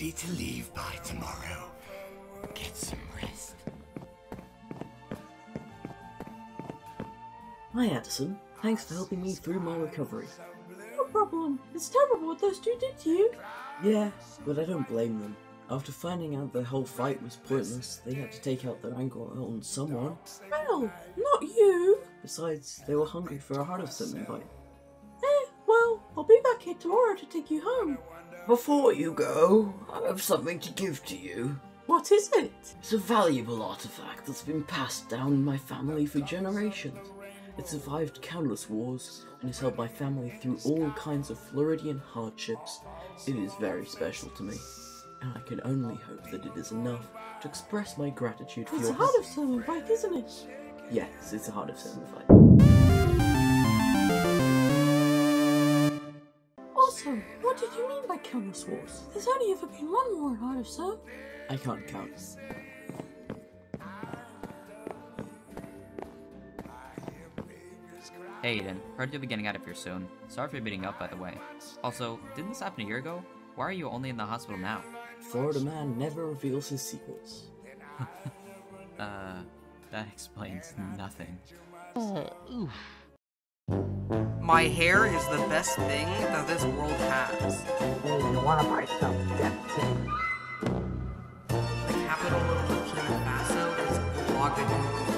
ready to leave by tomorrow. Get some rest. Hi, Addison. Thanks for helping me through my recovery. No problem. It's terrible what those two did to you. Yeah, but I don't blame them. After finding out the whole fight was pointless, they had to take out their anger on someone. Well, not you! Besides, they were hungry for a Heart of Something bite. Well, I'll be back here tomorrow to take you home. Before you go, I have something to give to you. What is it? It's a valuable artifact that's been passed down in my family for generations. It survived countless wars, and has helped my family through all kinds of Floridian hardships. It is very special to me. And I can only hope that it is enough to express my gratitude for your— It's a Heart of Something, isn't it? Yes, it's a Heart of Something. Also, what did you mean by countless wars? There's only ever been one war in Heart of Something. I can't count. Hey Aiden, heard you'll be getting out of here soon. Sorry for beating up, by the way. Also, didn't this happen a year ago? Why are you only in the hospital now? Florida man never reveals his secrets. That explains nothing. Oof. My hair is the best thing that this world has. You wanna buy some depth thing? The capital of Burkina Faso is Ouagadougou.